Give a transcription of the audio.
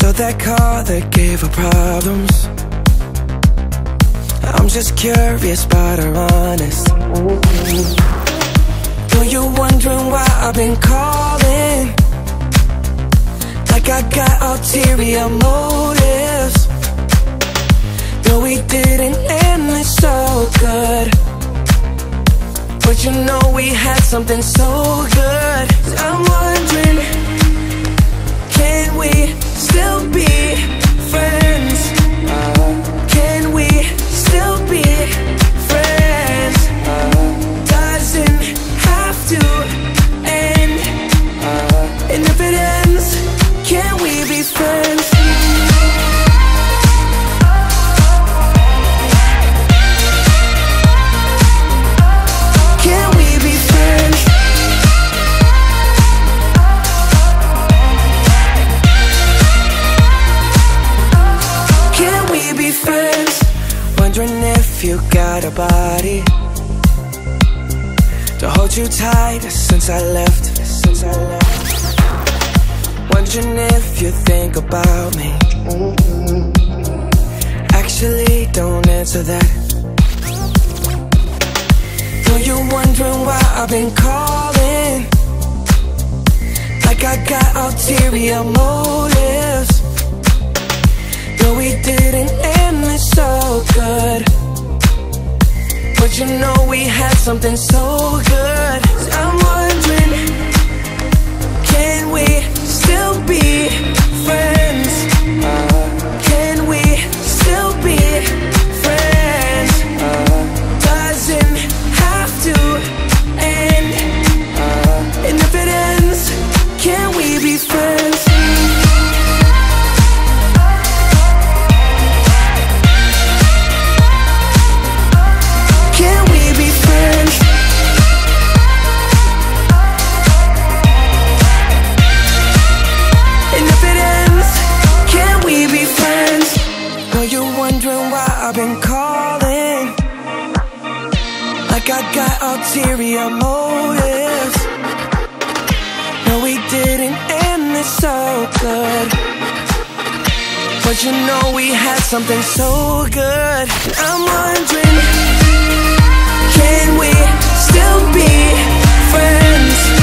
Stole that car that gave her problems. I'm just curious but I'm honest. Though you're wondering why I've been calling, like I got ulterior motives. Though we didn't end it so good, but you know we had something so good. I'm wondering, can we still be friends? Can we still be friends? Doesn't have to end. And if it ends, can we be friends? If you got a body to hold you tight since I left, wondering if you think about me. Actually, don't answer that. Though you're wondering why I've been calling, like I got ulterior motives. Though we didn't end it so good, but you know we had something so good. I'm wondering, can we still be friends? Can we still be friends? Doesn't have to end. And if it ends, can we be friends? Ulterior motives. No, we didn't end this so good, but you know we had something so good. I'm wondering, can we still be friends?